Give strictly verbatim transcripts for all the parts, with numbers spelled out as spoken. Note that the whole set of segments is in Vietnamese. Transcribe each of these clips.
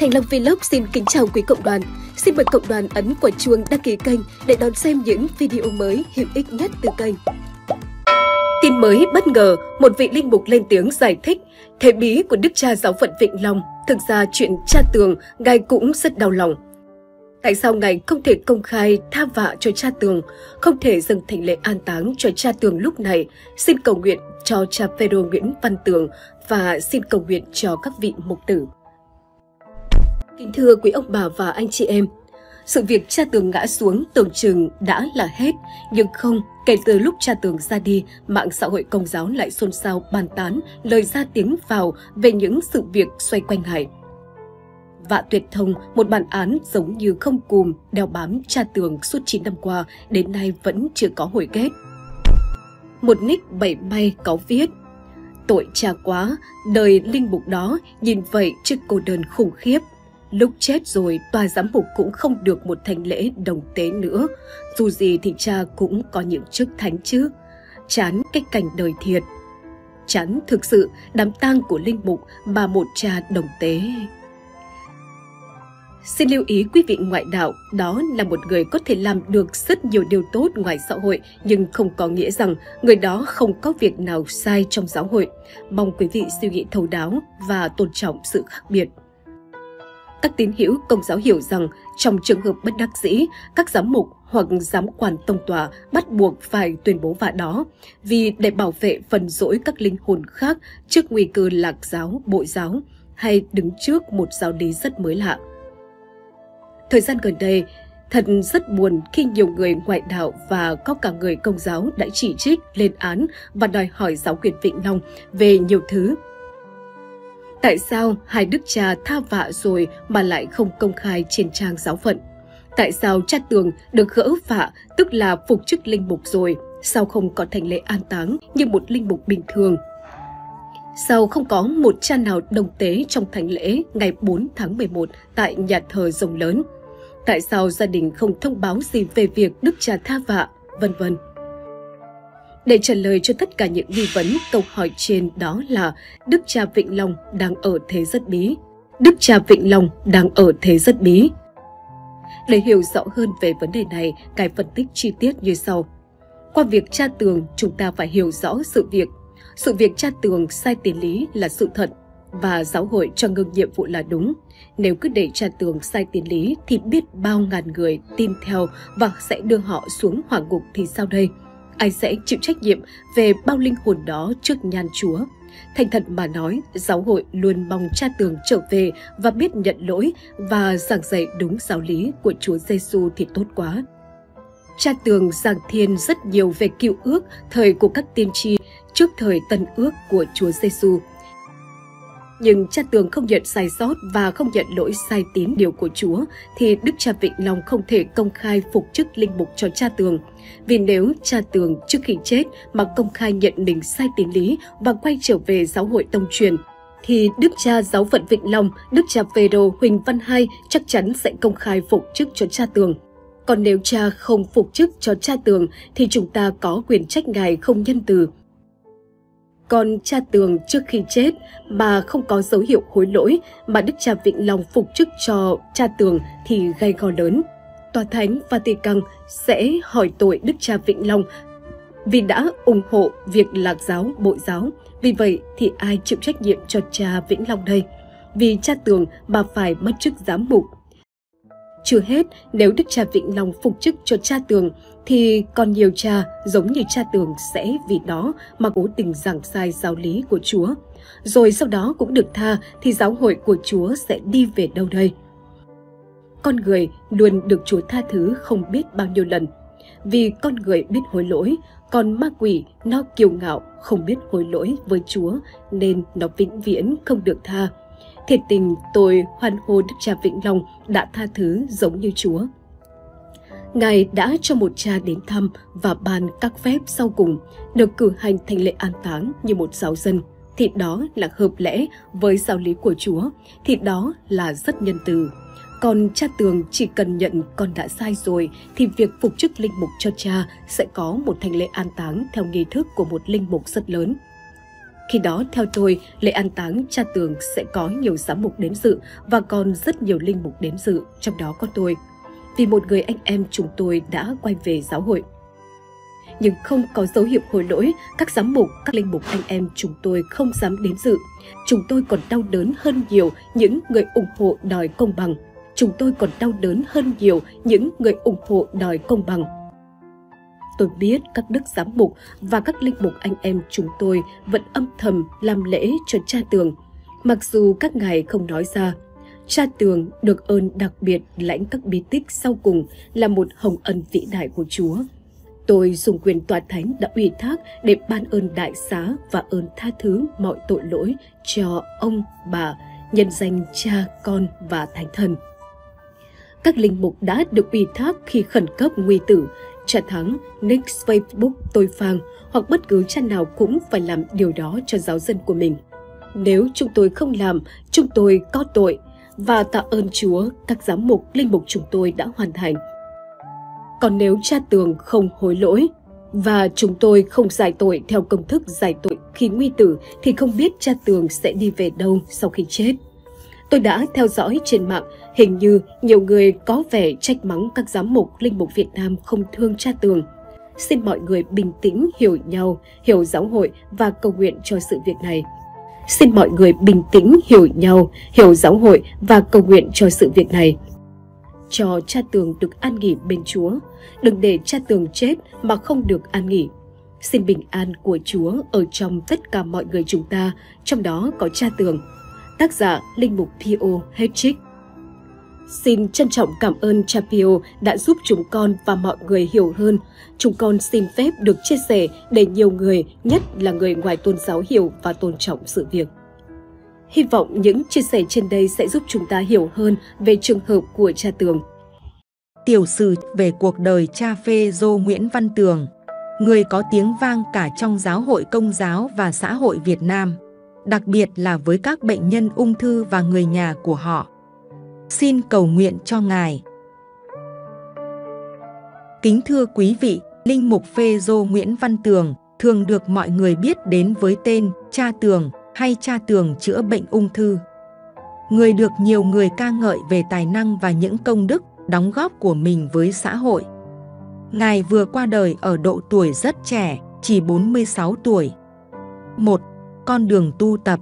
Thành Long Vlog xin kính chào quý cộng đoàn. Xin mời cộng đoàn ấn quả chuông đăng ký kênh để đón xem những video mới hữu ích nhất từ kênh. Tin mới bất ngờ, một vị linh mục lên tiếng giải thích thế bí của đức cha giáo phận Vĩnh Long. Thực ra chuyện cha Tường, ngài cũng rất đau lòng. Tại sao ngài không thể công khai tha vạ cho cha Tường, không thể dâng thánh lễ an táng cho cha Tường lúc này? Xin cầu nguyện cho cha Phêrô Nguyễn Văn Tường và xin cầu nguyện cho các vị mục tử. Kính thưa quý ông bà và anh chị em, sự việc cha Tường ngã xuống tưởng chừng đã là hết, nhưng không, kể từ lúc cha Tường ra đi, mạng xã hội Công giáo lại xôn xao bàn tán, lời ra tiếng vào về những sự việc xoay quanh ngài. Vạ tuyệt thông, một bản án giống như không cùm, đeo bám cha Tường suốt chín năm qua, đến nay vẫn chưa có hồi kết. Một nick bảy may có viết: tội cha quá, đời linh mục đó, nhìn vậy chứ cô đơn khủng khiếp. Lúc chết rồi, tòa giám mục cũng không được một thánh lễ đồng tế nữa. Dù gì thì cha cũng có những chức thánh chứ. Chán cái cảnh đời thiệt. Chán thực sự đám tang của linh mục mà một cha đồng tế. Xin lưu ý quý vị ngoại đạo, đó là một người có thể làm được rất nhiều điều tốt ngoài xã hội, nhưng không có nghĩa rằng người đó không có việc nào sai trong giáo hội. Mong quý vị suy nghĩ thấu đáo và tôn trọng sự khác biệt. Các tín hữu Công giáo hiểu rằng trong trường hợp bất đắc dĩ, các giám mục hoặc giám quản tông tòa bắt buộc phải tuyên bố vạ đó, vì để bảo vệ phần dỗi các linh hồn khác trước nguy cơ lạc giáo, bội giáo hay đứng trước một giáo lý rất mới lạ. Thời gian gần đây, thật rất buồn khi nhiều người ngoại đạo và có cả người Công giáo đã chỉ trích, lên án và đòi hỏi giáo quyền Vĩnh Long về nhiều thứ. Tại sao hai đức cha tha vạ rồi mà lại không công khai trên trang giáo phận? Tại sao cha Tường được gỡ vạ, tức là phục chức linh mục rồi, sao không có thánh lễ an táng như một linh mục bình thường? Sao không có một cha nào đồng tế trong thánh lễ ngày bốn tháng mười một tại nhà thờ Rồng Lớn? Tại sao gia đình không thông báo gì về việc đức cha tha vạ, vân vân? Để trả lời cho tất cả những nghi vấn, câu hỏi trên đó là đức cha Vĩnh Long đang ở thế rất bí. Đức cha Vĩnh Long đang ở thế rất bí. Để hiểu rõ hơn về vấn đề này, Ngài phân tích chi tiết như sau. Qua việc cha Tường, chúng ta phải hiểu rõ sự việc. Sự việc cha Tường sai tiền lý là sự thật và giáo hội cho ngưng nhiệm vụ là đúng. Nếu cứ để cha Tường sai tiền lý thì biết bao ngàn người tin theo và sẽ đưa họ xuống hỏa ngục thì sao đây? Ai sẽ chịu trách nhiệm về bao linh hồn đó trước nhan Chúa? Thành thật mà nói, giáo hội luôn mong cha Tường trở về và biết nhận lỗi và giảng dạy đúng giáo lý của Chúa Giêsu thì tốt quá. Cha Tường giảng thiên rất nhiều về Cựu Ước thời của các tiên tri trước thời Tân Ước của Chúa Giêsu. Nhưng cha Tường không nhận sai sót và không nhận lỗi sai tín điều của Chúa, thì đức cha Vĩnh Long không thể công khai phục chức linh mục cho cha Tường. Vì nếu cha Tường trước khi chết mà công khai nhận mình sai tín lý và quay trở về giáo hội tông truyền, thì đức cha giáo phận Vĩnh Long, đức cha Phêrô Huỳnh Văn Hai chắc chắn sẽ công khai phục chức cho cha Tường. Còn nếu cha không phục chức cho cha Tường thì chúng ta có quyền trách ngài không nhân từ. Còn cha Tường trước khi chết mà không có dấu hiệu hối lỗi mà đức cha Vĩnh Long phục chức cho cha Tường thì gây gò lớn. Tòa Thánh Vatican sẽ hỏi tội đức cha Vĩnh Long vì đã ủng hộ việc lạc giáo, bội giáo. Vì vậy thì ai chịu trách nhiệm cho cha Vĩnh Long đây? Vì cha Tường mà phải mất chức giám mục. Chưa hết, nếu đức cha Vĩnh Long phục chức cho cha Tường thì còn nhiều cha giống như cha Tường sẽ vì đó mà cố tình giảng sai giáo lý của Chúa. Rồi sau đó cũng được tha thì giáo hội của Chúa sẽ đi về đâu đây? Con người luôn được Chúa tha thứ không biết bao nhiêu lần. Vì con người biết hối lỗi, còn ma quỷ nó kiêu ngạo không biết hối lỗi với Chúa nên nó vĩnh viễn không được tha. Thiệt tình tôi hoan hô đức cha Vĩnh Long đã tha thứ giống như Chúa. Ngài đã cho một cha đến thăm và ban các phép sau cùng, được cử hành thánh lễ an táng như một giáo dân, thì đó là hợp lẽ với giáo lý của Chúa, thì đó là rất nhân từ. Còn cha Tường chỉ cần nhận con đã sai rồi thì việc phục chức linh mục cho cha sẽ có một thánh lễ an táng theo nghi thức của một linh mục rất lớn. Khi đó, theo tôi, lễ an táng cha Tường sẽ có nhiều giám mục đến dự và còn rất nhiều linh mục đến dự, trong đó có tôi. Vì một người anh em chúng tôi đã quay về giáo hội. Nhưng không có dấu hiệu hối lỗi, các giám mục, các linh mục anh em chúng tôi không dám đến dự. Chúng tôi còn đau đớn hơn nhiều những người ủng hộ đòi công bằng. Chúng tôi còn đau đớn hơn nhiều những người ủng hộ đòi công bằng. Tôi biết các đức giám mục và các linh mục anh em chúng tôi vẫn âm thầm làm lễ cho cha Tường. Mặc dù các ngài không nói ra, cha Tường được ơn đặc biệt lãnh các bí tích sau cùng là một hồng ân vĩ đại của Chúa. Tôi dùng quyền tòa thánh đã ủy thác để ban ơn đại xá và ơn tha thứ mọi tội lỗi cho ông, bà, nhân danh Cha, Con và Thánh Thần. Các linh mục đã được ủy thác khi khẩn cấp nguy tử, cha Thắng, Nick, Facebook, Tôi Phang hoặc bất cứ cha nào cũng phải làm điều đó cho giáo dân của mình. Nếu chúng tôi không làm, chúng tôi có tội, và tạ ơn Chúa, các giám mục, linh mục chúng tôi đã hoàn thành. Còn nếu cha Tường không hối lỗi và chúng tôi không giải tội theo công thức giải tội khi nguy tử thì không biết cha Tường sẽ đi về đâu sau khi chết. Tôi đã theo dõi trên mạng, hình như nhiều người có vẻ trách mắng các giám mục, linh mục Việt Nam không thương cha Tường. Xin mọi người bình tĩnh hiểu nhau, hiểu giáo hội và cầu nguyện cho sự việc này. Xin mọi người bình tĩnh hiểu nhau, hiểu giáo hội và cầu nguyện cho sự việc này. Cho cha Tường được an nghỉ bên Chúa. Đừng để cha Tường chết mà không được an nghỉ. Xin bình an của Chúa ở trong tất cả mọi người chúng ta, trong đó có cha Tường. Tác giả Linh mục Pio Hedrick. Xin trân trọng cảm ơn cha Pio đã giúp chúng con và mọi người hiểu hơn. Chúng con xin phép được chia sẻ để nhiều người, nhất là người ngoài tôn giáo hiểu và tôn trọng sự việc. Hy vọng những chia sẻ trên đây sẽ giúp chúng ta hiểu hơn về trường hợp của cha Tường. Tiểu sử về cuộc đời cha Phêrô Nguyễn Văn Tường, người có tiếng vang cả trong giáo hội Công giáo và xã hội Việt Nam, đặc biệt là với các bệnh nhân ung thư và người nhà của họ. Xin cầu nguyện cho ngài. Kính thưa quý vị, linh mục Phêrô Nguyễn Văn Tường thường được mọi người biết đến với tên cha Tường hay cha Tường chữa bệnh ung thư. Người được nhiều người ca ngợi về tài năng và những công đức, đóng góp của mình với xã hội. Ngài vừa qua đời ở độ tuổi rất trẻ, chỉ bốn mươi sáu tuổi. một. Con đường tu tập.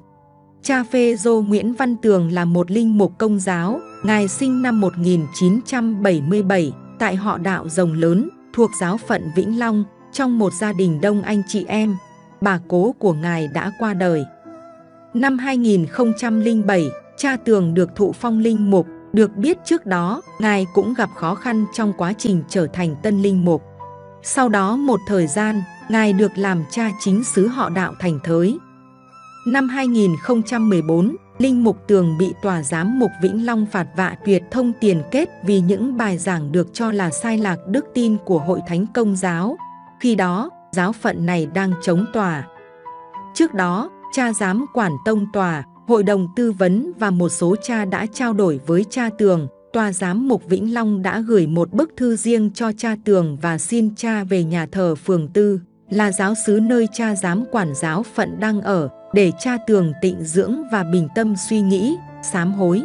Cha Phêrô Nguyễn Văn Tường là một linh mục Công giáo. Ngài sinh năm một nghìn chín trăm bảy mươi bảy tại họ đạo Rồng Lớn, thuộc giáo phận Vĩnh Long, trong một gia đình đông anh chị em. Bà cố của ngài đã qua đời. Năm hai nghìn không trăm lẻ bảy, cha Tường được thụ phong linh mục. Được biết trước đó, ngài cũng gặp khó khăn trong quá trình trở thành tân linh mục. Sau đó một thời gian, ngài được làm cha chính xứ họ đạo Thành Thới. Năm hai nghìn không trăm mười bốn, linh mục Tường bị tòa giám mục Vĩnh Long phạt vạ tuyệt thông tiền kết vì những bài giảng được cho là sai lạc đức tin của Hội Thánh Công giáo. Khi đó, giáo phận này đang chống tòa. Trước đó, cha giám quản tông tòa, hội đồng tư vấn và một số cha đã trao đổi với cha Tường. Tòa giám mục Vĩnh Long đã gửi một bức thư riêng cho cha Tường và xin cha về nhà thờ phường Tư, là giáo xứ nơi cha giám quản giáo phận đang ở, để cha Tường tịnh dưỡng và bình tâm suy nghĩ, sám hối.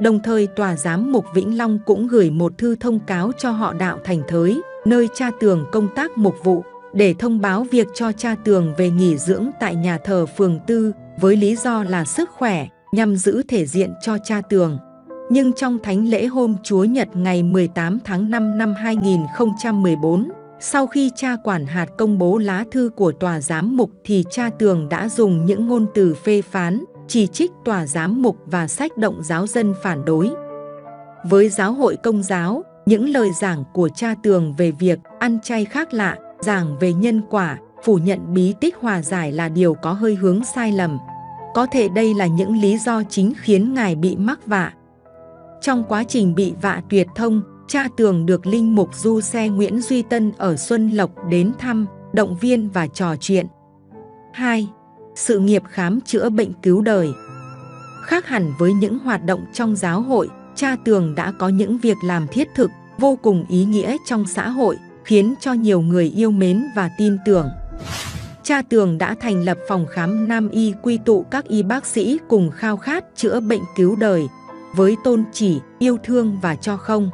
Đồng thời tòa giám mục Vĩnh Long cũng gửi một thư thông cáo cho họ đạo Thành Thới, nơi cha Tường công tác mục vụ, để thông báo việc cho cha Tường về nghỉ dưỡng tại nhà thờ phường Tư với lý do là sức khỏe, nhằm giữ thể diện cho cha Tường. Nhưng trong thánh lễ hôm Chúa Nhật ngày mười tám tháng năm năm hai nghìn không trăm mười bốn, sau khi cha quản hạt công bố lá thư của tòa giám mục thì cha Tường đã dùng những ngôn từ phê phán, chỉ trích tòa giám mục và sách động giáo dân phản đối. Với giáo hội Công giáo, những lời giảng của cha Tường về việc ăn chay khác lạ, giảng về nhân quả, phủ nhận bí tích hòa giải là điều có hơi hướng sai lầm. Có thể đây là những lý do chính khiến ngài bị mắc vạ. Trong quá trình bị vạ tuyệt thông, cha Tường được linh mục du xe Nguyễn Duy Tân ở Xuân Lộc đến thăm, động viên và trò chuyện. hai. Sự nghiệp khám chữa bệnh cứu đời. Khác hẳn với những hoạt động trong giáo hội, cha Tường đã có những việc làm thiết thực, vô cùng ý nghĩa trong xã hội, khiến cho nhiều người yêu mến và tin tưởng. Cha Tường đã thành lập phòng khám Nam Y quy tụ các y bác sĩ cùng khao khát chữa bệnh cứu đời, với tôn chỉ yêu thương và cho không.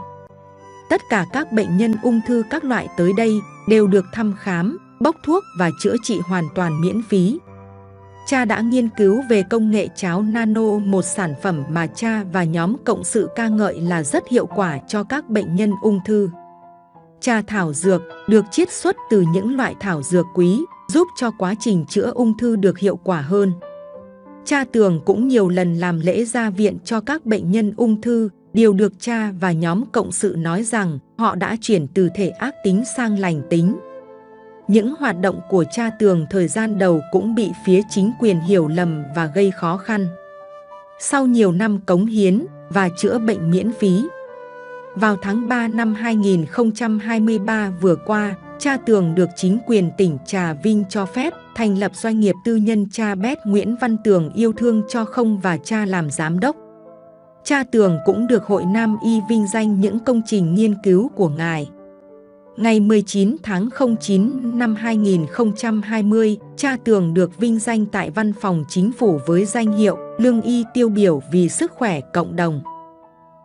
Tất cả các bệnh nhân ung thư các loại tới đây đều được thăm khám, bốc thuốc và chữa trị hoàn toàn miễn phí. Cha đã nghiên cứu về công nghệ cháo nano, một sản phẩm mà cha và nhóm cộng sự ca ngợi là rất hiệu quả cho các bệnh nhân ung thư. Trà thảo dược được chiết xuất từ những loại thảo dược quý, giúp cho quá trình chữa ung thư được hiệu quả hơn. Cha Tường cũng nhiều lần làm lễ ra viện cho các bệnh nhân ung thư, điều được cha và nhóm cộng sự nói rằng họ đã chuyển từ thể ác tính sang lành tính. Những hoạt động của Cha Tường thời gian đầu cũng bị phía chính quyền hiểu lầm và gây khó khăn. Sau nhiều năm cống hiến và chữa bệnh miễn phí, vào tháng ba năm hai nghìn không trăm hai mươi ba vừa qua, Cha Tường được chính quyền tỉnh Trà Vinh cho phép thành lập doanh nghiệp tư nhân Cha Bét Nguyễn Văn Tường yêu thương cho không và cha làm giám đốc. Cha Tường cũng được Hội Nam Y vinh danh những công trình nghiên cứu của ngài. Ngày mười chín tháng chín năm hai nghìn không trăm hai mươi, Cha Tường được vinh danh tại Văn phòng Chính phủ với danh hiệu Lương Y tiêu biểu vì sức khỏe cộng đồng.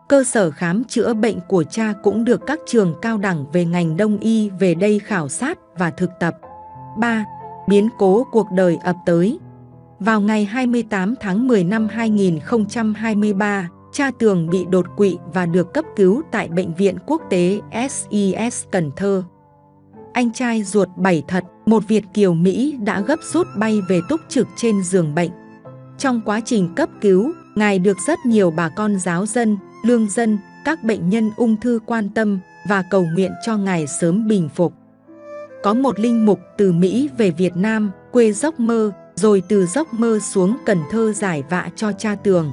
Cơ sở khám chữa bệnh của cha cũng được các trường cao đẳng về ngành đông y về đây khảo sát và thực tập. ba. Biến cố cuộc đời ập tới. Vào ngày hai mươi tám tháng mười năm hai nghìn không trăm hai mươi ba, Cha Tường bị đột quỵ và được cấp cứu tại Bệnh viện Quốc tế S I S Cần Thơ. Anh trai ruột bảy thật, một Việt kiều Mỹ đã gấp rút bay về túc trực trên giường bệnh. Trong quá trình cấp cứu, ngài được rất nhiều bà con giáo dân, lương dân, các bệnh nhân ung thư quan tâm và cầu nguyện cho ngài sớm bình phục. Có một linh mục từ Mỹ về Việt Nam, quê Dốc Mơ, rồi từ Dốc Mơ xuống Cần Thơ giải vạ cho Cha Tường.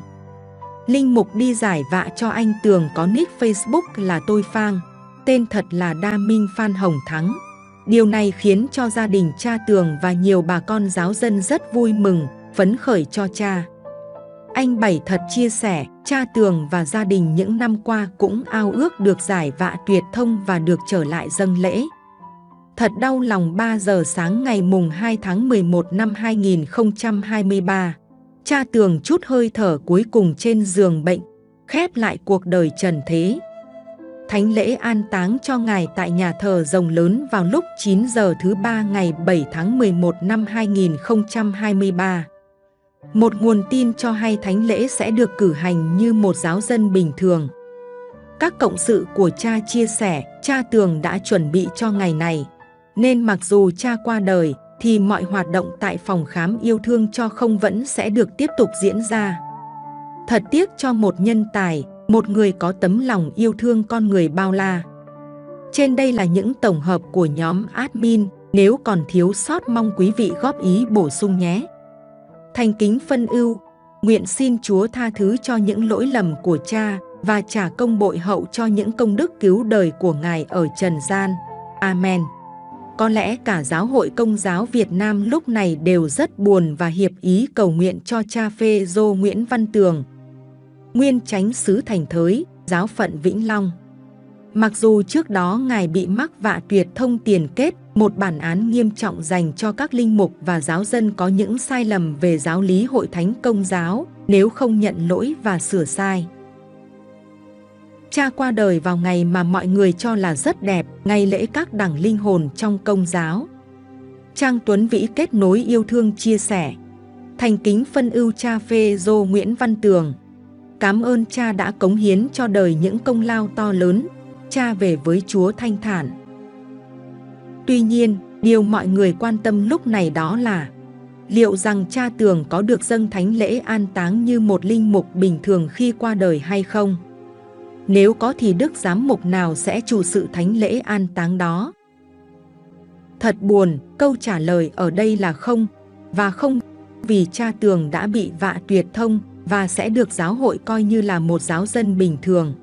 Linh mục đi giải vạ cho anh Tường có nick Facebook là Tôi Phang, tên thật là Đa Minh Phan Hồng Thắng. Điều này khiến cho gia đình Cha Tường và nhiều bà con giáo dân rất vui mừng, phấn khởi cho cha. Anh Bảy thật chia sẻ, Cha Tường và gia đình những năm qua cũng ao ước được giải vạ tuyệt thông và được trở lại dâng lễ. Thật đau lòng, ba giờ sáng ngày mùng hai tháng mười một năm hai nghìn không trăm hai mươi ba, Cha Tường trút hơi thở cuối cùng trên giường bệnh, khép lại cuộc đời trần thế. Thánh lễ an táng cho ngài tại nhà thờ Rồng Lớn vào lúc chín giờ thứ ba ngày bảy tháng mười một năm hai nghìn không trăm hai mươi ba. Một nguồn tin cho hay thánh lễ sẽ được cử hành như một giáo dân bình thường. Các cộng sự của cha chia sẻ, Cha Tường đã chuẩn bị cho ngày này, nên mặc dù cha qua đời thì mọi hoạt động tại phòng khám yêu thương cho không vẫn sẽ được tiếp tục diễn ra. Thật tiếc cho một nhân tài, một người có tấm lòng yêu thương con người bao la. Trên đây là những tổng hợp của nhóm admin, nếu còn thiếu sót mong quý vị góp ý bổ sung nhé. Thành kính phân ưu, nguyện xin Chúa tha thứ cho những lỗi lầm của cha và trả công bội hậu cho những công đức cứu đời của ngài ở trần gian. Amen. Có lẽ cả Giáo hội Công giáo Việt Nam lúc này đều rất buồn và hiệp ý cầu nguyện cho cha Phêrô Nguyễn Văn Tường, nguyên chánh xứ Thành Thới, giáo phận Vĩnh Long. Mặc dù trước đó ngài bị mắc vạ tuyệt thông tiền kết, một bản án nghiêm trọng dành cho các linh mục và giáo dân có những sai lầm về giáo lý Hội Thánh Công giáo nếu không nhận lỗi và sửa sai. Cha qua đời vào ngày mà mọi người cho là rất đẹp, ngày lễ các đẳng linh hồn trong Công giáo. Trang Tuấn Vĩ kết nối yêu thương chia sẻ, thành kính phân ưu cha Phêrô Nguyễn Văn Tường. Cảm ơn cha đã cống hiến cho đời những công lao to lớn, cha về với Chúa thanh thản. Tuy nhiên, điều mọi người quan tâm lúc này đó là liệu rằng Cha Tường có được dâng thánh lễ an táng như một linh mục bình thường khi qua đời hay không? Nếu có thì đức giám mục nào sẽ chủ sự thánh lễ an táng đó? Thật buồn, câu trả lời ở đây là không và không, vì Cha Tường đã bị vạ tuyệt thông và sẽ được giáo hội coi như là một giáo dân bình thường.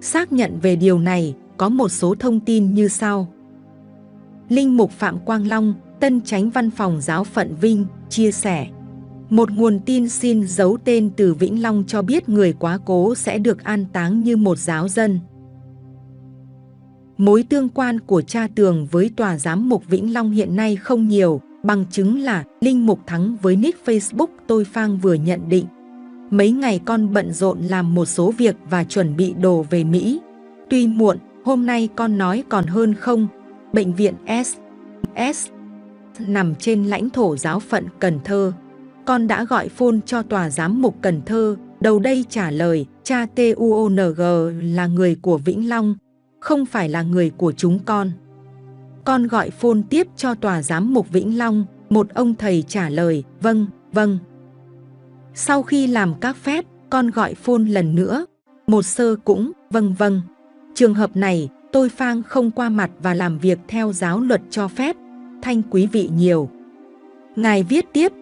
Xác nhận về điều này, có một số thông tin như sau. Linh mục Phạm Quang Long, Tân Chánh Văn phòng Giáo phận Vinh, chia sẻ. Một nguồn tin xin giấu tên từ Vĩnh Long cho biết người quá cố sẽ được an táng như một giáo dân. Mối tương quan của Cha Tường với Tòa Giám mục Vĩnh Long hiện nay không nhiều, Bằng chứng là Linh Mục Thắng với nick Facebook Tôi Phang vừa nhận định: mấy ngày con bận rộn làm một số việc và chuẩn bị đồ về Mỹ. Tuy muộn, hôm nay con nói còn hơn không. Bệnh viện ét i ét nằm trên lãnh thổ giáo phận Cần Thơ. Con đã gọi phone cho Tòa Giám mục Cần Thơ. Đầu đây trả lời, cha T U O N G là người của Vĩnh Long, không phải là người của chúng con. Con gọi phone tiếp cho Tòa Giám mục Vĩnh Long, một ông thầy trả lời, vâng, vâng. Sau khi làm các phép, con gọi phone lần nữa, một sơ cũng, vâng vâng. Trường hợp này, Tôi Phang không qua mặt và làm việc theo giáo luật cho phép. Thanh quý vị nhiều. Ngài viết tiếp,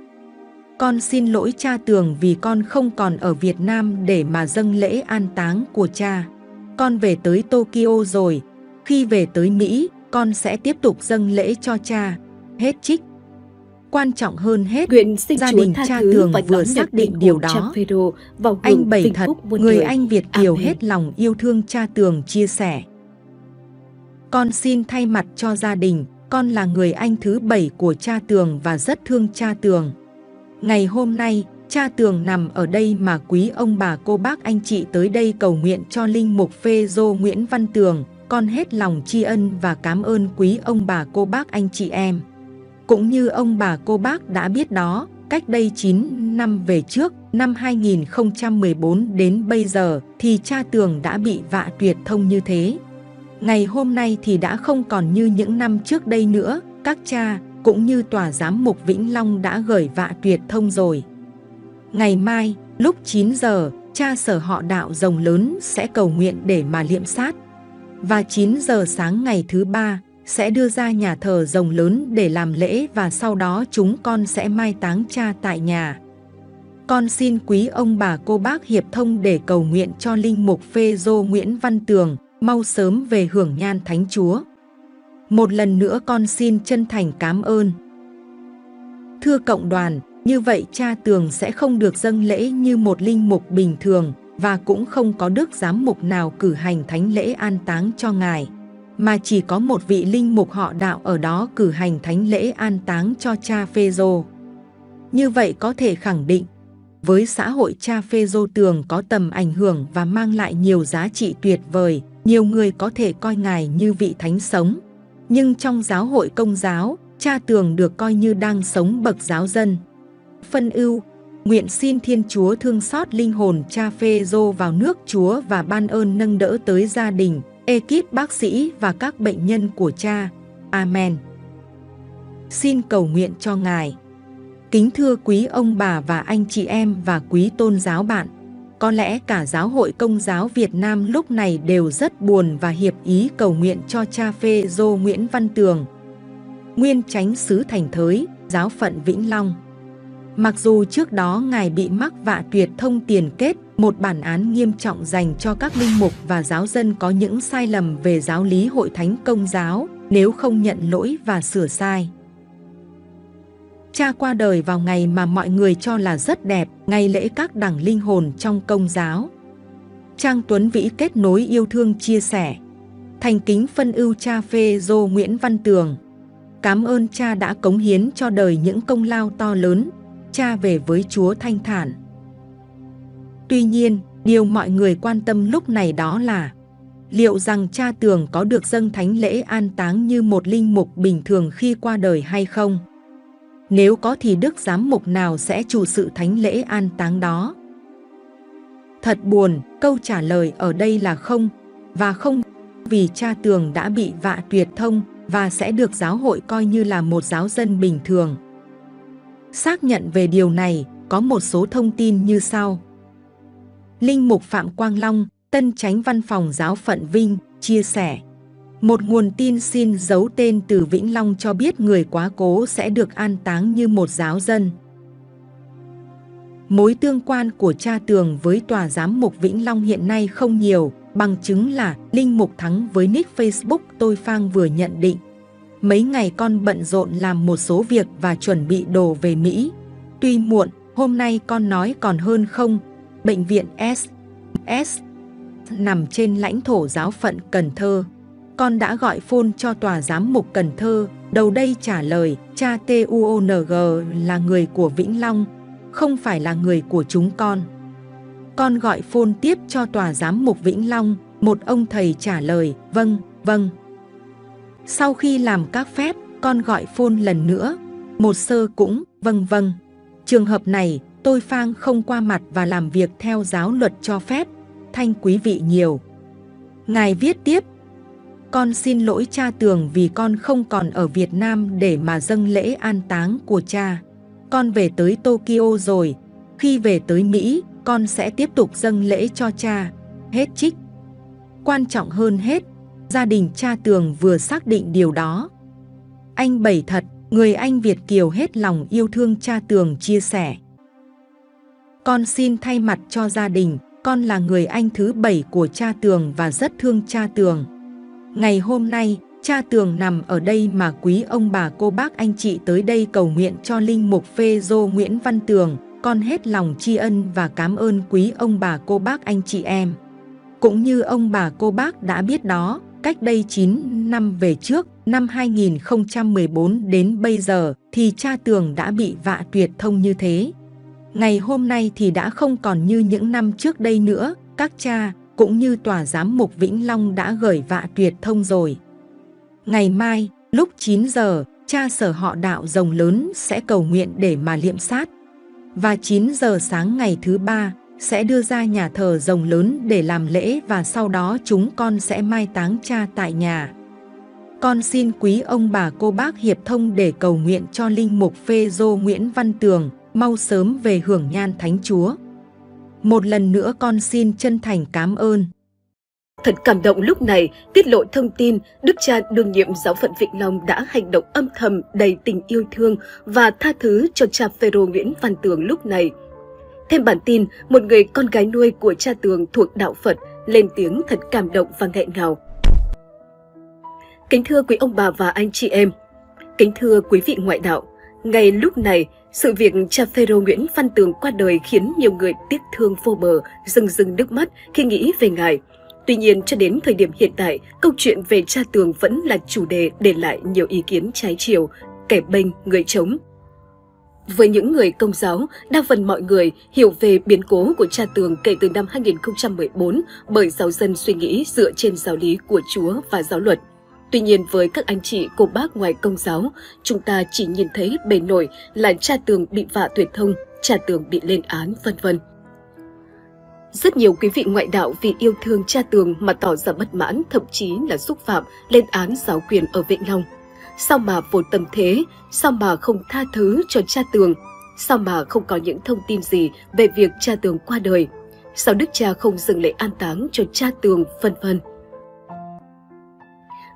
con xin lỗi cha Tường vì con không còn ở Việt Nam để mà dâng lễ an táng của cha. Con về tới Tokyo rồi, khi về tới Mỹ, con sẽ tiếp tục dâng lễ cho cha. Hết trích. Quan trọng hơn hết, gia đình cha Tường vừa xác định điều đó. Anh Bảy Thật, người Anh Việt Kiều hết lòng yêu thương cha Tường chia sẻ. Con xin thay mặt cho gia đình, con là người anh thứ bảy của cha Tường và rất thương cha Tường. Ngày hôm nay, cha Tường nằm ở đây mà quý ông bà cô bác anh chị tới đây cầu nguyện cho Linh Mục Phêrô Nguyễn Văn Tường. Con hết lòng tri ân và cảm ơn quý ông bà cô bác anh chị em. Cũng như ông bà cô bác đã biết đó, cách đây chín năm về trước, năm hai nghìn không trăm mười bốn đến bây giờ thì cha Tường đã bị vạ tuyệt thông như thế. Ngày hôm nay thì đã không còn như những năm trước đây nữa, các cha cũng như Tòa Giám mục Vĩnh Long đã gửi vạ tuyệt thông rồi. Ngày mai, lúc chín giờ, cha sở họ Đạo Rồng Lớn sẽ cầu nguyện để mà liệm sát. Và chín giờ sáng ngày thứ ba, sẽ đưa ra nhà thờ Rồng Lớn để làm lễ và sau đó chúng con sẽ mai táng cha tại nhà. Con xin quý ông bà cô bác hiệp thông để cầu nguyện cho Linh Mục Phêrô Nguyễn Văn Tường mau sớm về hưởng nhan Thánh Chúa. Một lần nữa con xin chân thành cảm ơn. Thưa cộng đoàn, như vậy cha Tường sẽ không được dâng lễ như một linh mục bình thường và cũng không có đức giám mục nào cử hành thánh lễ an táng cho ngài, mà chỉ có một vị linh mục họ Đạo ở đó cử hành thánh lễ an táng cho cha Phêrô. Như vậy có thể khẳng định, với xã hội cha Phêrô Tường có tầm ảnh hưởng và mang lại nhiều giá trị tuyệt vời, nhiều người có thể coi ngài như vị thánh sống. Nhưng trong giáo hội Công giáo, cha Tường được coi như đang sống bậc giáo dân. Phân ưu, nguyện xin Thiên Chúa thương xót linh hồn cha Phêrô vào nước Chúa và ban ơn nâng đỡ tới gia đình, ekip bác sĩ và các bệnh nhân của cha. Amen. Xin cầu nguyện cho ngài. Kính thưa quý ông bà và anh chị em và quý tôn giáo bạn, có lẽ cả giáo hội Công giáo Việt Nam lúc này đều rất buồn và hiệp ý cầu nguyện cho cha Phêrô Nguyễn Văn Tường, nguyên chánh xứ Thành Thới, giáo phận Vĩnh Long. Mặc dù trước đó ngài bị mắc vạ tuyệt thông tiền kết, một bản án nghiêm trọng dành cho các linh mục và giáo dân có những sai lầm về giáo lý hội thánh Công giáo nếu không nhận lỗi và sửa sai. Cha qua đời vào ngày mà mọi người cho là rất đẹp, ngày lễ các đẳng linh hồn trong Công giáo. Trang Tuấn Vĩ kết nối yêu thương chia sẻ. Thành kính phân ưu cha Phêrô Nguyễn Văn Tường. Cảm ơn cha đã cống hiến cho đời những công lao to lớn. Cha về với Chúa thanh thản. Tuy nhiên, điều mọi người quan tâm lúc này đó là liệu rằng cha Tường có được dâng thánh lễ an táng như một linh mục bình thường khi qua đời hay không? Nếu có thì đức giám mục nào sẽ chủ sự thánh lễ an táng đó? Thật buồn, câu trả lời ở đây là không và không, vì cha Tường đã bị vạ tuyệt thông và sẽ được giáo hội coi như là một giáo dân bình thường. Xác nhận về điều này, có một số thông tin như sau. Linh mục Phạm Quang Long, Tân Chánh Văn phòng Giáo phận Vinh, chia sẻ. Một nguồn tin xin giấu tên từ Vĩnh Long cho biết người quá cố sẽ được an táng như một giáo dân. Mối tương quan của cha Tường với Tòa Giám mục Vĩnh Long hiện nay không nhiều, bằng chứng là Linh Mục Thắng với nick Facebook Tôi Phang vừa nhận định. Mấy ngày con bận rộn làm một số việc và chuẩn bị đồ về Mỹ. Tuy muộn, hôm nay con nói còn hơn không. Bệnh viện ét i ét nằm trên lãnh thổ giáo phận Cần Thơ. con đã gọi phone cho Tòa Giám mục Cần Thơ, đầu đây trả lời, cha T U O N G là người của Vĩnh Long, không phải là người của chúng con. Con gọi phone tiếp cho Tòa Giám mục Vĩnh Long, một ông thầy trả lời, vâng, vâng. Sau khi làm các phép, con gọi phone lần nữa, một sơ cũng, vâng vâng. Trường hợp này, Tôi Phang không qua mặt và làm việc theo giáo luật cho phép. Thanh quý vị nhiều. Ngài viết tiếp, con xin lỗi cha Tường vì con không còn ở Việt Nam để mà dâng lễ an táng của cha. Con về tới Tokyo rồi, khi về tới Mỹ, con sẽ tiếp tục dâng lễ cho cha. Hết trích. Quan trọng hơn hết, gia đình cha Tường vừa xác định điều đó. Anh Bảy thật, người anh Việt kiều hết lòng yêu thương cha Tường chia sẻ. Con xin thay mặt cho gia đình, con là người anh thứ bảy của cha Tường và rất thương cha Tường. Ngày hôm nay, cha Tường nằm ở đây mà quý ông bà cô bác anh chị tới đây cầu nguyện cho Linh Mục Phêrô Nguyễn Văn Tường. Con hết lòng tri ân và cảm ơn quý ông bà cô bác anh chị em. Cũng như ông bà cô bác đã biết đó, cách đây chín năm về trước, năm hai nghìn không trăm mười bốn đến bây giờ thì cha Tường đã bị vạ tuyệt thông như thế. Ngày hôm nay thì đã không còn như những năm trước đây nữa, các cha cũng như Tòa Giám mục Vĩnh Long đã gửi vạ tuyệt thông rồi. Ngày mai, lúc chín giờ, cha sở họ đạo Rồng Lớn sẽ cầu nguyện để mà liệm sát. Và chín giờ sáng ngày thứ ba, sẽ đưa ra nhà thờ Rồng Lớn để làm lễ và sau đó chúng con sẽ mai táng cha tại nhà. Con xin quý ông bà cô bác hiệp thông để cầu nguyện cho Linh Mục Phêrô Nguyễn Văn Tường mau sớm về hưởng nhan Thánh Chúa. Một lần nữa con xin chân thành cảm ơn. Thật cảm động lúc này, tiết lộ thông tin, Đức cha đương nhiệm giáo phận Vĩnh Long đã hành động âm thầm đầy tình yêu thương và tha thứ cho cha Phêrô Nguyễn Văn Tường lúc này. Thêm bản tin, một người con gái nuôi của cha Tường thuộc đạo Phật lên tiếng thật cảm động và nghẹn ngào. Kính thưa quý ông bà và anh chị em, kính thưa quý vị ngoại đạo, ngay lúc này, sự việc cha Phêrô Nguyễn Văn Tường qua đời khiến nhiều người tiếc thương vô bờ, rưng rưng nước mắt khi nghĩ về ngài. Tuy nhiên, cho đến thời điểm hiện tại, câu chuyện về cha Tường vẫn là chủ đề để lại nhiều ý kiến trái chiều, kẻ bênh, người chống. Với những người Công giáo, đa phần mọi người hiểu về biến cố của cha Tường kể từ năm hai nghìn không trăm mười bốn bởi giáo dân suy nghĩ dựa trên giáo lý của Chúa và giáo luật. Tuy nhiên, với các anh chị, cô bác ngoài Công giáo, chúng ta chỉ nhìn thấy bề nổi là cha Tường bị vạ tuyệt thông, cha Tường bị lên án, vân vân. Rất nhiều quý vị ngoại đạo vì yêu thương cha Tường mà tỏ ra bất mãn, thậm chí là xúc phạm, lên án giáo quyền ở Vĩnh Long. Sao mà vô tâm thế? Sao mà không tha thứ cho cha Tường? Sao mà không có những thông tin gì về việc cha Tường qua đời? Sao Đức cha không dừng lễ an táng cho cha Tường, vân vân?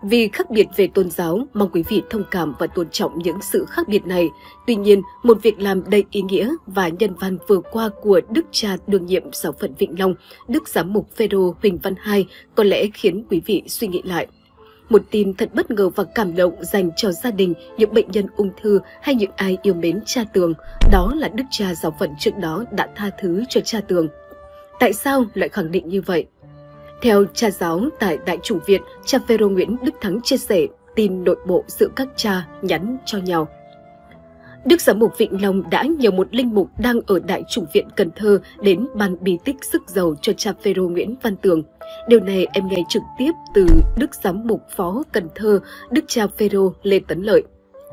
Vì khác biệt về tôn giáo, mong quý vị thông cảm và tôn trọng những sự khác biệt này. Tuy nhiên, một việc làm đầy ý nghĩa và nhân văn vừa qua của Đức cha đương nhiệm giáo phận Vĩnh Long, Đức Giám mục Phêrô Huỳnh Văn Hai có lẽ khiến quý vị suy nghĩ lại. Một tin thật bất ngờ và cảm động dành cho gia đình, những bệnh nhân ung thư hay những ai yêu mến cha Tường, đó là Đức cha giáo phận trước đó đã tha thứ cho cha Tường. Tại sao lại khẳng định như vậy? Theo cha giáo tại Đại Chủng Viện, cha Phêrô Nguyễn Đức Thắng chia sẻ tin nội bộ giữa các cha nhắn cho nhau. Đức Giám mục Vĩnh Long đã nhờ một linh mục đang ở Đại Chủng Viện Cần Thơ đến ban bí tích sức dầu cho cha Phêrô Nguyễn Văn Tường. Điều này em nghe trực tiếp từ Đức Giám mục Phó Cần Thơ, Đức cha Phêrô Lê Tấn Lợi.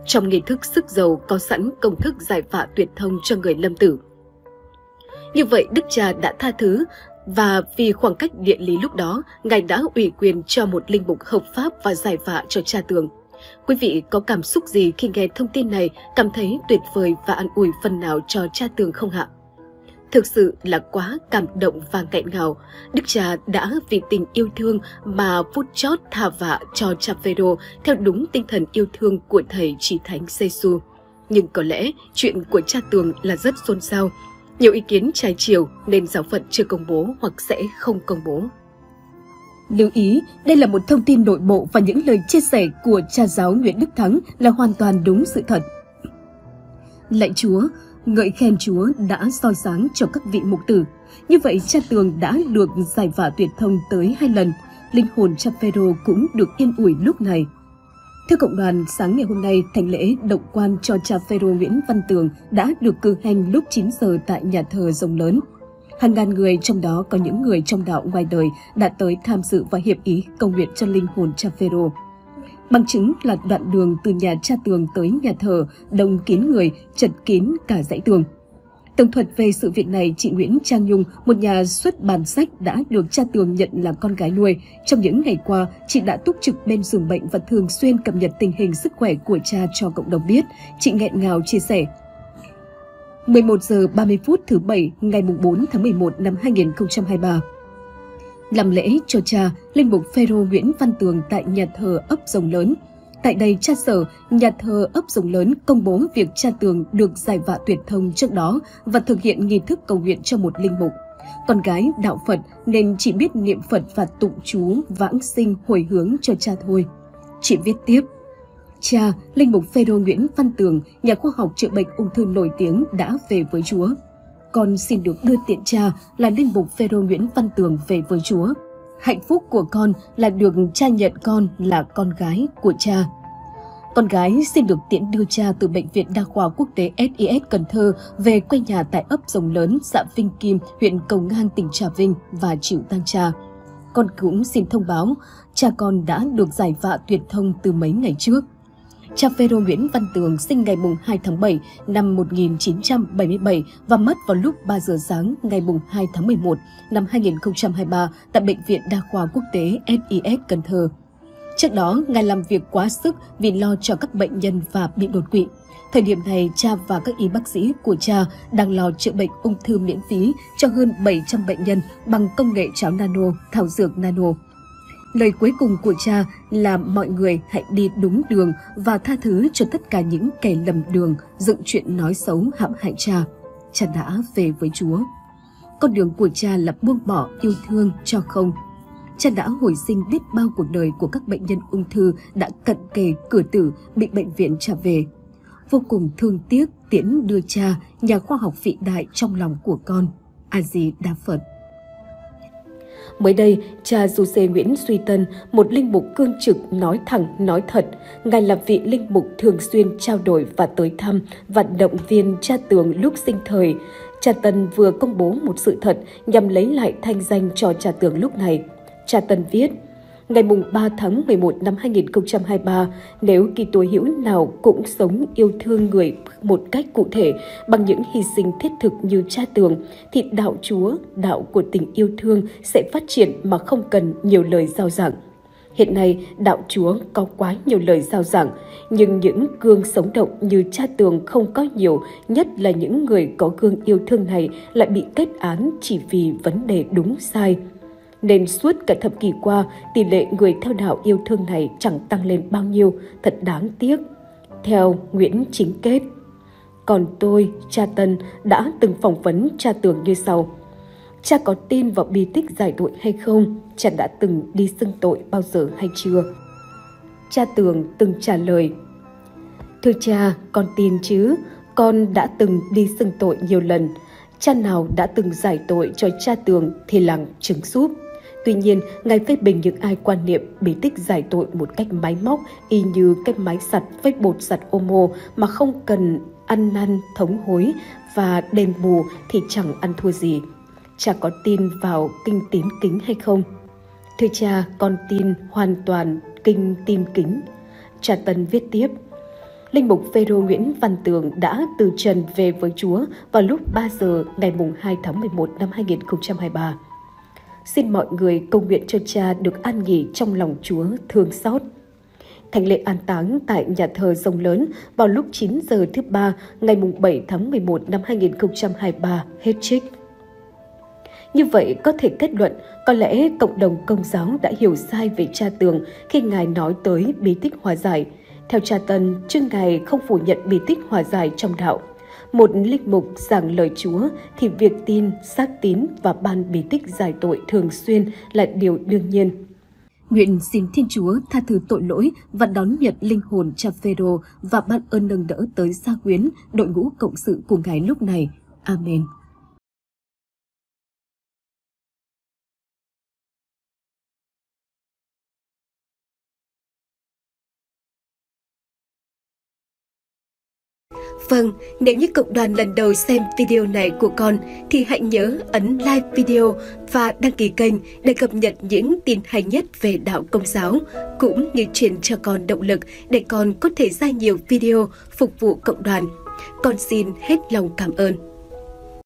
Trong nghi thức sức dầu có sẵn công thức giải phạ tuyệt thông cho người lâm tử. Như vậy, Đức cha đã tha thứ. Và vì khoảng cách địa lý lúc đó, ngài đã ủy quyền cho một linh mục hợp pháp và giải vạ cho cha Tường. Quý vị có cảm xúc gì khi nghe thông tin này, cảm thấy tuyệt vời và an ủi phần nào cho cha Tường không ạ? Thực sự là quá cảm động và nghẹn ngào. Đức cha đã vì tình yêu thương mà phút chót tha vạ cho cha Phêrô theo đúng tinh thần yêu thương của thầy Chí Thánh Giêsu. Nhưng có lẽ chuyện của cha Tường là rất xôn xao. Nhiều ý kiến trái chiều nên giáo phận chưa công bố hoặc sẽ không công bố. Lưu ý, đây là một thông tin nội bộ và những lời chia sẻ của cha giáo Nguyễn Đức Thắng là hoàn toàn đúng sự thật. Lạy Chúa, ngợi khen Chúa đã soi sáng cho các vị mục tử. Như vậy, cha Tường đã được giải vả tuyệt thông tới hai lần. linh hồn Cha Phêrô cũng được yên ủi lúc này. Theo Cộng đoàn, sáng ngày hôm nay, thành lễ động quan cho Cha Phêrô Nguyễn Văn Tường đã được cử hành lúc chín giờ tại nhà thờ Rồng Lớn. Hàng ngàn người, trong đó có những người trong đạo ngoài đời, đã tới tham dự và hiệp ý cầu nguyện cho linh hồn Cha Phêrô. Bằng chứng là đoạn đường từ nhà Cha Tường tới nhà thờ đông kín người, chật kín cả dãy tường. Tường thuật về sự việc này, chị Nguyễn Trang Nhung, một nhà xuất bản sách đã được Cha Tường nhận là con gái nuôi. Trong những ngày qua, chị đã túc trực bên giường bệnh và thường xuyên cập nhật tình hình sức khỏe của cha cho cộng đồng biết. Chị nghẹn ngào chia sẻ. mười một giờ ba mươi phút thứ Bảy ngày bốn tháng mười một năm hai nghìn không trăm hai mươi ba. Làm lễ cho cha, linh mục Phêrô Nguyễn Văn Tường tại nhà thờ ấp Rồng Lớn. Tại đây, cha sở, nhà thờ ấp Rồng Lớn công bố việc cha Tường được giải vạ tuyệt thông trước đó và thực hiện nghi thức cầu nguyện cho một linh mục. Con gái đạo Phật nên chỉ biết niệm Phật và tụng chú vãng sinh hồi hướng cho cha thôi. Chị viết tiếp. Cha, linh mục Phêrô Nguyễn Văn Tường, nhà khoa học chữa bệnh ung thư nổi tiếng đã về với Chúa. Con xin được đưa tiện cha là linh mục Phêrô Nguyễn Văn Tường về với Chúa. Hạnh phúc của con là được cha nhận con là con gái của cha. Con gái xin được tiễn đưa cha từ Bệnh viện Đa khoa Quốc tế S I S Cần Thơ về quê nhà tại ấp Rồng Lớn, xã Vinh Kim, huyện Cầu Ngang, tỉnh Trà Vinh và chịu tang cha. Con cũng xin thông báo, cha con đã được giải vạ tuyệt thông từ mấy ngày trước. Cha Phêrô Nguyễn Văn Tường sinh ngày hai tháng bảy năm một nghìn chín trăm bảy mươi bảy và mất vào lúc ba giờ sáng ngày hai tháng mười một năm hai nghìn không trăm hai mươi ba tại Bệnh viện Đa khoa Quốc tế S I S Cần Thơ. Trước đó, ngài làm việc quá sức vì lo cho các bệnh nhân và bị đột quỵ. Thời điểm này, cha và các y bác sĩ của cha đang lo chữa bệnh ung thư miễn phí cho hơn bảy trăm bệnh nhân bằng công nghệ cháo nano, thảo dược nano. Lời cuối cùng của cha là mọi người hãy đi đúng đường và tha thứ cho tất cả những kẻ lầm đường, dựng chuyện nói xấu hãm hại cha. Cha đã về với Chúa. Con đường của cha là buông bỏ, yêu thương, cho không. Cha đã hồi sinh biết bao cuộc đời của các bệnh nhân ung thư đã cận kề cửa tử bị bệnh viện trả về. Vô cùng thương tiếc tiễn đưa cha, nhà khoa học vĩ đại trong lòng của con. A Di Đà Phật. Mới đây, cha Giuse Nguyễn Duy Tân, một linh mục cương trực nói thẳng, nói thật. Ngài là vị linh mục thường xuyên trao đổi và tới thăm, vận động viên cha Tường lúc sinh thời. Cha Tân vừa công bố một sự thật nhằm lấy lại thanh danh cho cha Tường lúc này. Cha Tân viết, ngày ba tháng mười một năm hai nghìn không trăm hai mươi ba, nếu Kitô hữu nào cũng sống yêu thương người một cách cụ thể bằng những hy sinh thiết thực như cha Tường, thì đạo Chúa, đạo của tình yêu thương sẽ phát triển mà không cần nhiều lời rao giảng. Hiện nay, đạo Chúa có quá nhiều lời rao giảng, nhưng những gương sống động như cha Tường không có nhiều, nhất là những người có gương yêu thương này lại bị kết án chỉ vì vấn đề đúng sai. Nên suốt cả thập kỷ qua, tỷ lệ người theo đạo yêu thương này chẳng tăng lên bao nhiêu, thật đáng tiếc. Theo Nguyễn Chính Kết. Còn tôi, cha Tân, đã từng phỏng vấn cha Tường như sau. Cha có tin vào bi tích giải tội hay không? Cha đã từng đi xưng tội bao giờ hay chưa? Cha Tường từng trả lời. Thưa cha, con tin chứ, con đã từng đi xưng tội nhiều lần. Cha nào đã từng giải tội cho cha Tường thì làm chứng giúp. Tuy nhiên, ngài phê bình những ai quan niệm bí tích giải tội một cách máy móc y như cái máy giặt với bột giặt Omo mà không cần ăn năn thống hối và đền bù thì chẳng ăn thua gì. Cha có tin vào kinh tín kính hay không? Thưa cha, con tin hoàn toàn kinh tín kính. Cha Tân viết tiếp. Linh mục Phêrô Nguyễn Văn Tường đã từ trần về với Chúa vào lúc ba giờ ngày hai tháng mười một năm hai nghìn không trăm hai mươi ba. Xin mọi người cầu nguyện cho cha được an nghỉ trong lòng Chúa thương xót. Thành lễ an táng tại nhà thờ Rồng Lớn vào lúc chín giờ thứ Ba ngày bảy tháng mười một năm hai nghìn không trăm hai mươi ba hết trích. Như vậy có thể kết luận, có lẽ cộng đồng Công giáo đã hiểu sai về cha Tường khi ngài nói tới bí tích hòa giải. Theo cha Tân, chương ngài không phủ nhận bí tích hòa giải trong đạo. Một linh mục giảng lời Chúa thì việc tin, xác tín và ban bí tích giải tội thường xuyên là điều đương nhiên. Nguyện xin Thiên Chúa tha thứ tội lỗi và đón nhận linh hồn cha Phêrô và ban ơn nâng đỡ tới gia quyến, đội ngũ cộng sự của ngài lúc này. Amen. Vâng, nếu như cộng đoàn lần đầu xem video này của con thì hãy nhớ ấn like video và đăng ký kênh để cập nhật những tin hay nhất về đạo Công giáo, cũng như truyền cho con động lực để con có thể ra nhiều video phục vụ cộng đoàn. Con xin hết lòng cảm ơn.